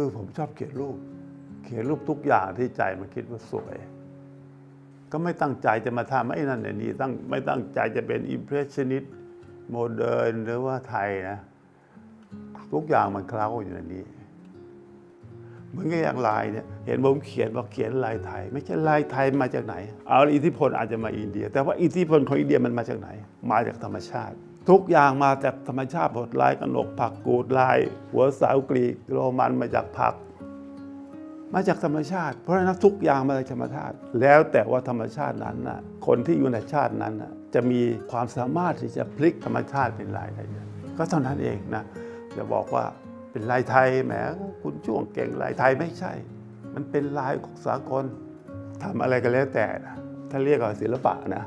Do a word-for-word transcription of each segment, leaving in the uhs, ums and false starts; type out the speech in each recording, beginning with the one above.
คือผมชอบเขียนรูปเขียนรูปทุกอย่างที่ใจมันคิดว่าสวยก็ไม่ตั้งใจจะมาทำไอ้นั่นไอ้นี่ตั้งไม่ตั้งใจจะเป็นอิมเพรสชันนิสต์โมเดิร์นหรือว่าไทยนะทุกอย่างมันเคล้าอยู่ในนี้เหมือนกับอย่างลายเนี่ยเห็นผมเขียนว่าเขียนลายไทยไม่ใช่ลายไทยมาจากไหนเอาอิทธิพลอาจจะมาอินเดียแต่ว่าอิทธิพลของอินเดียมันมาจากไหนมาจากธรรมชาติทุกอย่างมาจากธรรมชาติผลลายกระหนกผักกูดลายหัวเสากรีกโรมันมาจากผักมาจากธรรมชาติเพราะฉะนั้นทุกอย่างมาจากธรรมชาติแล้วแต่ว่าธรรมชาตินั้นน่ะคนที่อยู่ในชาตินั้นน่ะจะมีความสามารถที่จะพลิกธรรมชาติเป็นลายไทยก็เท่านั้นเองนะจะบอกว่าเป็นลายไทยแหมคุณช่วงเก่งลายไทยไม่ใช่มันเป็นลายของสากลทำอะไรก็แล้วแต่นะถ้าเรียกว่าศิลปะนะ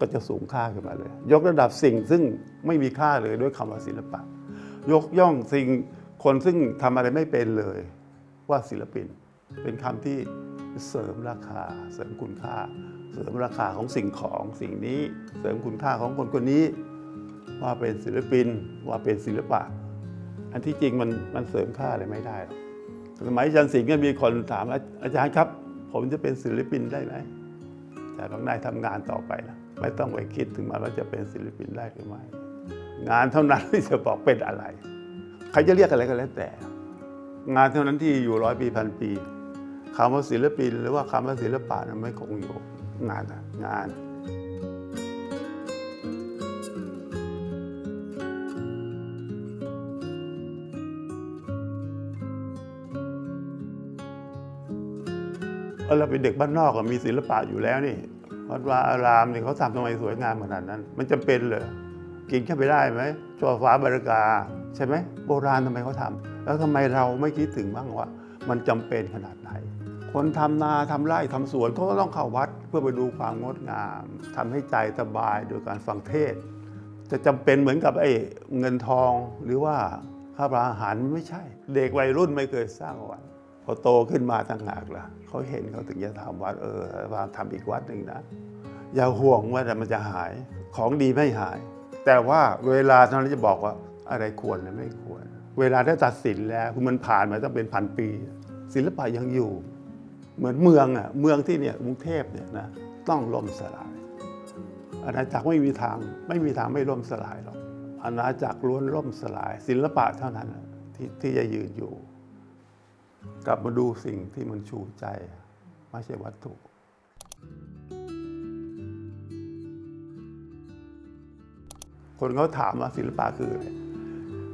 ก็จะสูงค่าขึ้นมาเลยยกระดับสิ่งซึ่งไม่มีค่าเลยด้วยคำว่าศิลปะยกย่องสิ่งคนซึ่งทำอะไรไม่เป็นเลยว่าศิลปินเป็นคำที่เสริมราคาเสริมคุณค่าเสริมราคาของสิ่งของสิ่งนี้เสริมคุณค่าของคนคนนี้ว่าเป็นศิลปินว่าเป็นศิลปะอันที่จริงมันมันเสริมค่าอะไรไม่ได้สมัยอาจารย์สิงห์ก็มีคนถามอาจารย์ครับผมจะเป็นศิลปินได้ไหมแต่บางนายทำงานต่อไปนะไม่ต้องไปคิดถึงมันว่าจะเป็นศิลปินได้หรือไม่งานเท่านั้นที่จะบอกเป็นอะไรใครจะเรียกอะไรก็แล้วแต่งานเท่านั้นที่อยู่ร้อยปีพันปีคำว่าศิลปินหรือว่าคำว่าศิลปะนั้นไม่คงอยู่งานนะงานเราเป็นเด็กบ้านนอกมีศิลปะอยู่แล้วนี่วัดวาอารามนี่เขาทำทำไมสวยงามขนาดนั้นมันจำเป็นเหรอกินแค่ไปได้ไหมช่อฟ้าบรรยากาศใช่ไหมโบราณทำไมเขาทำแล้วทำไมเราไม่คิดถึงบ้างว่ามันจำเป็นขนาดไหนคนทำนาทำไร่ทำสวนเขาก็ต้องเข้าวัดเพื่อไปดูความงดงามทำให้ใจสบายโดยการฟังเทศจะจำเป็นเหมือนกับไอ้เงินทองหรือว่าข้าวปลาอาหารไม่ใช่เด็กวัยรุ่นไม่เคยสร้างวัดพอโตขึ้นมาต่างหากล่ะเขาเห็นเขาถึงจะทำวัดเออว่าทำอีกวัดหนึ่งนะอย่าห่วงว่ามันจะหายของดีไม่หายแต่ว่าเวลาเท่านั้นจะบอกว่าอะไรควรและไม่ควรเวลาได้ตัดสินแล้วคือมันผ่านมาต้องเป็นพันปีศิลปะยังอยู่เหมือนเมืองอ่ะเมืองที่เนี่ยกรุงเทพเนี่ยนะต้องล่มสลายอาณาจักรไม่มีทางไม่มีทางไม่ล่มสลายหรอกอาณาจักรล้วนล่มสลายศิลปะเท่านั้นที่ที่จะยืนอยู่กลับมาดูสิ่งที่มันชูใจไม่ใช่วัตถุคนเขาถามว่าศิลปะคืออะไร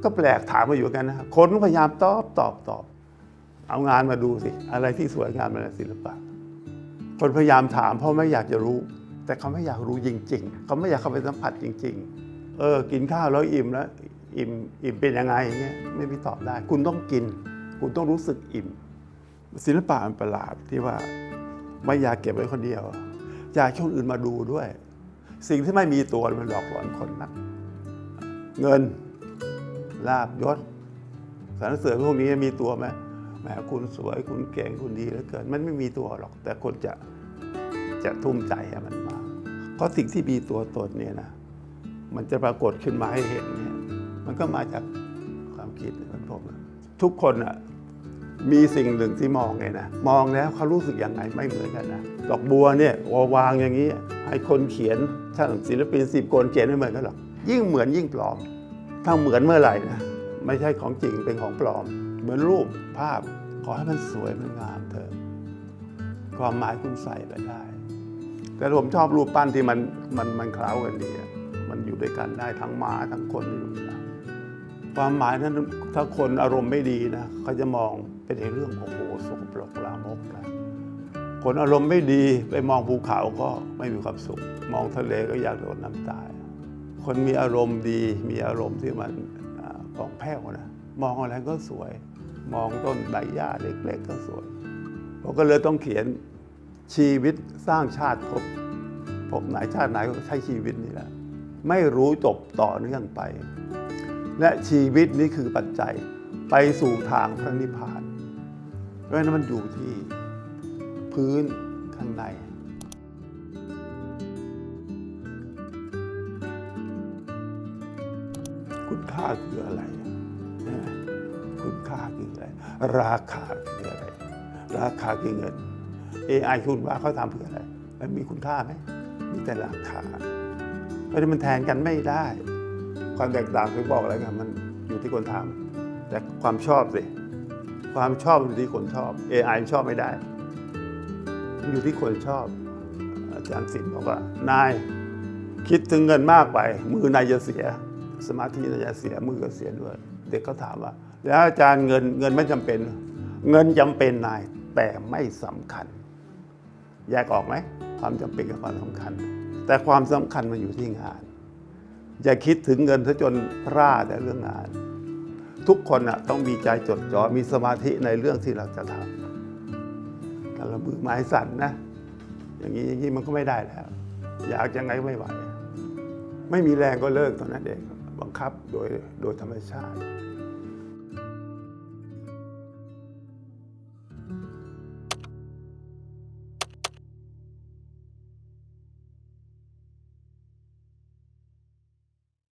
ก็แปลกถามมาอยู่กันนะคนพยายามตอบตอบตอบเอางานมาดูสิอะไรที่สวยงามเป็นศิลปะคนพยายามถามเพราะไม่อยากจะรู้แต่เขาไม่อยากรู้จริงๆเขาไม่อยากเข้าไปสัมผัสจริงๆเออกินข้าวแล้วอิ่มแล้วอิ่มอิ่มเป็นยังไงเงี้ยไม่มีตอบได้คุณต้องกินคุณต้องรู้สึกอิ่มศิลปะมันประหลาดที่ว่าไม่อยากเก็บไว้คนเดียวอยากให้คนอื่นมาดูด้วยสิ่งที่ไม่มีตัวมันหลอกหลอนคนนักเงินลาภยศสรรเสริญพวกนี้มีตัวไหมแหมคุณสวยคุณเก่งคุณดีเหลือเกินมันไม่มีตัวหรอกแต่คนจะจะทุ่มใจให้มันมาเพราะสิ่งที่มีตัวตนเนี่ยนะมันจะปรากฏขึ้นมาให้เห็นเนี่ยมันก็มาจากความคิดของผมทุกคนอ่ะมีสิ่งหนึ่งที่มองไงนะมองแล้วเขารู้สึกยังไงไม่เหมือนกันนะดอกบัวเนี่ยวางอย่างนี้ให้คนเขียนช่างศิลปินสิบคนเขียนไม่เหมือนกันหรอกยิ่งเหมือนยิ่งปลอมถ้าเหมือนเมื่อไหร่นะไม่ใช่ของจริงเป็นของปลอมเหมือนรูปภาพขอให้มันสวยมันงามเถอะความหมายคุณใส่ไปได้แต่ผมชอบรูปปั้นที่มันมันมันคล้ากันดีมันอยู่ด้วยกันได้ทั้งม้าทั้งคนอยู่นะความหมายนั้นถ้าคนอารมณ์ไม่ดีนะเขาจะมองเป็นเรื่องโอ้โหสกปรกลามกนะคนอารมณ์ไม่ดีไปมองภูเขาก็ไม่มีความสุขมองทะเลก็อยากโดนน้ำตายคนมีอารมณ์ดีมีอารมณ์ที่มันผ่องแผ้วนะมองอะไรก็สวยมองต้นใบหญ้าเล็กๆก็สวยผมก็เลยต้องเขียนชีวิตสร้างชาติพบพบไหนชาติไหนก็ใช้ชีวิตนี่แหละไม่รู้จบต่อเนื่องไปและชีวิตนี้คือปัจจัยไปสู่ทางพระนิพพานเพราะฉะนั้นมันอยู่ที่พื้นข้างในคุณค่าคืออะไรคุณค่าคืออะไร ราคาคืออะไรราคาคือเงิน เอ ไอ คุณว่าเขาทำเพื่ออะไรมันมีคุณค่าไหมมีแต่ราคาเพราะฉะนั้นมันแทนกันไม่ได้ความแตกต่างคือบอกอะไรกันมันอยู่ที่คนทำแต่ความชอบสิความชอบอยู่ที่คนชอบ เอ ไอ ชอบไม่ได้อยู่ที่คนชอบอาจารย์สิทธิ์บอกว่านายคิดถึงเงินมากไปมือนายจะเสียสมาธินายจะเสียมือก็เสียด้วยเด็กเขาถามว่าแล้วอาจารย์เงินเงินไม่จำเป็นเงินจำเป็นนายแต่ไม่สำคัญแยกออกไหมความจำเป็นกับความสำคัญแต่ความสำคัญมันอยู่ที่งานอย่าคิดถึงเงินซะจนพลาดในเรื่องงานทุกคนอ่ะต้องมีใจจดจ่อมีสมาธิในเรื่องที่เราจะทำการละมือไม้สั่นนะอย่างนี้อย่างนี้มันก็ไม่ได้แล้วอยากยังไงก็ไม่ไหวไม่มีแรงก็เลิกตอนนั้นเองบังคับโดยโดยธรรมชาติ